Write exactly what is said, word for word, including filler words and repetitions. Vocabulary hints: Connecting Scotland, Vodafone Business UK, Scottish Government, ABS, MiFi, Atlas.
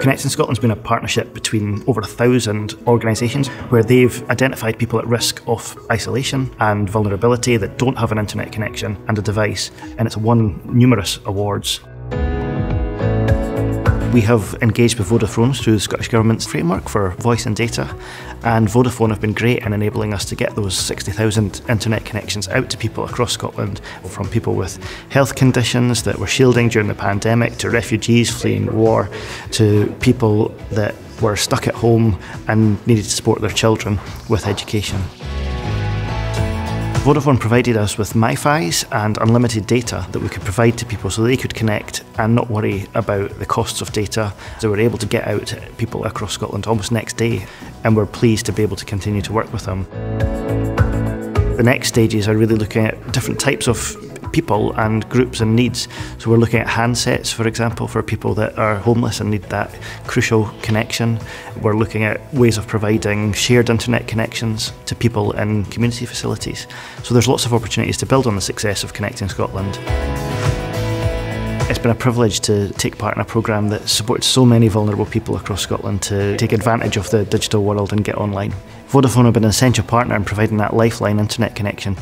Connecting Scotland's been a partnership between over a thousand organisations where they've identified people at risk of isolation and vulnerability that don't have an internet connection and a device, and it's won numerous awards. We have engaged with Vodafone through the Scottish Government's framework for voice and data, and Vodafone have been great in enabling us to get those sixty thousand internet connections out to people across Scotland, from people with health conditions that were shielding during the pandemic, to refugees fleeing war, to people that were stuck at home and needed to support their children with education. Vodafone provided us with MiFis and unlimited data that we could provide to people so they could connect and not worry about the costs of data. So we were able to get out to people across Scotland almost next day, and we're pleased to be able to continue to work with them. The next stages are really looking at different types of people and groups and needs. So we're looking at handsets, for example, for people that are homeless and need that crucial connection. We're looking at ways of providing shared internet connections to people in community facilities. So there's lots of opportunities to build on the success of Connecting Scotland. It's been a privilege to take part in a programme that supports so many vulnerable people across Scotland to take advantage of the digital world and get online. Vodafone have been an essential partner in providing that lifeline internet connection.